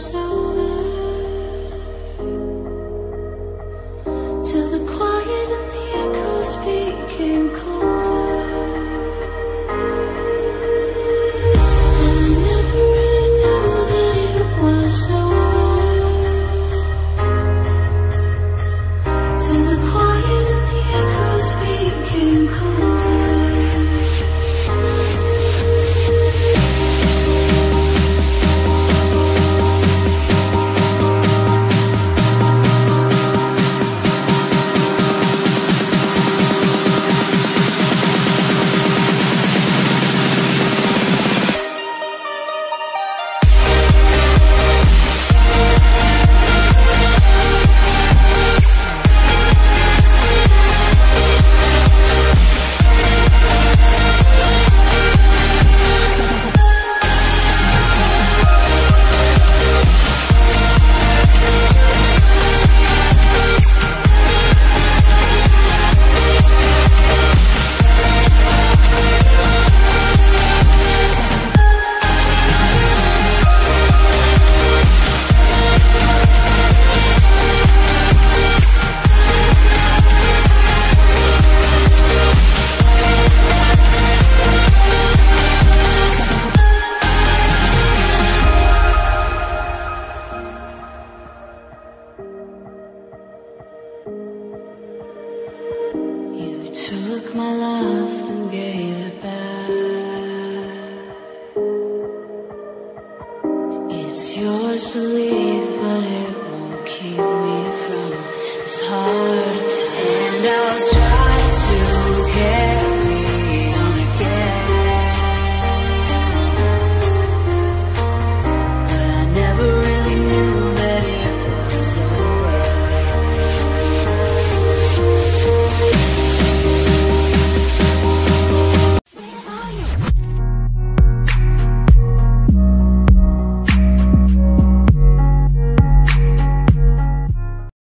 It's hard, and I'll try to get